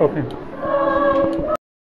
Okay.